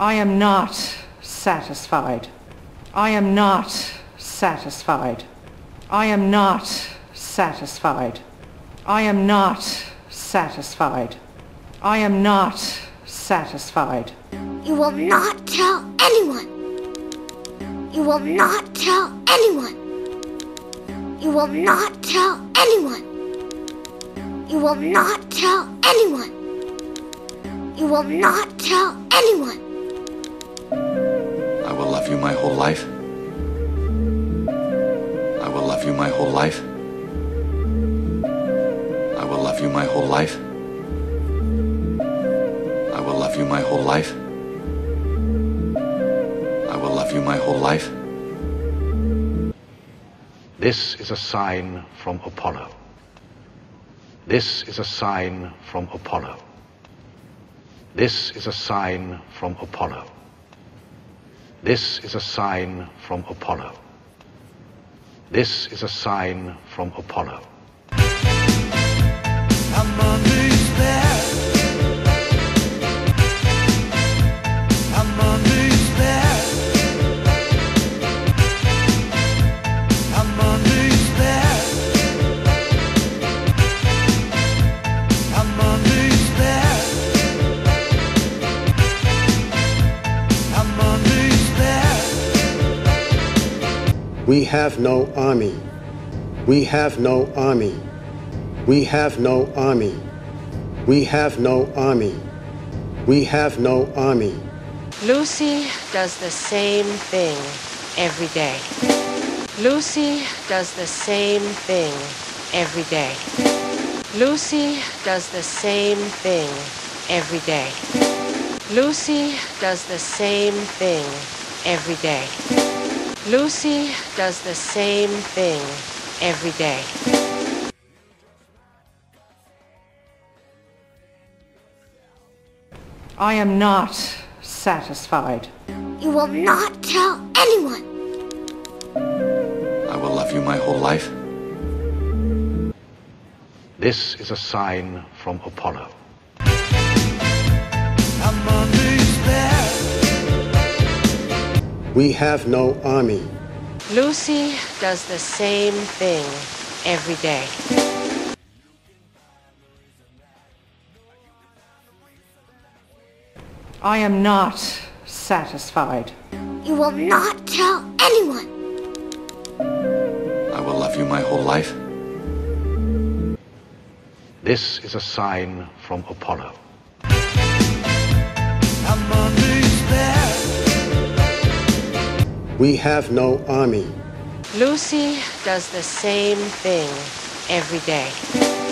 I am not satisfied. I am not satisfied. I am not satisfied. I am not satisfied. I am not satisfied. You will not tell anyone. You will not tell anyone. You will not tell anyone. You will not tell anyone. You will not tell anyone. I will love you my whole life. I will love you my whole life. I will love you my whole life. I will love you my whole life. I will love you my whole life. This is a sign from Apollo. This is a sign from Apollo. This is a sign from Apollo. This is a sign from Apollo. This is a sign from Apollo. We have no army. We have no army. We have no army. We have no army. We have no army. Lucy does the same thing every day. Lucy does the same thing every day. Lucy does the same thing every day. Lucy does the same thing every day. Lucy does the same thing every day. I am not satisfied. You will not tell anyone. I will love you my whole life. This is a sign from Apollo. We have no army. Lucy does the same thing every day. I am not satisfied. You will not tell anyone. I will love you my whole life. This is a sign from Apollo. We have no army. Lucy does the same thing every day.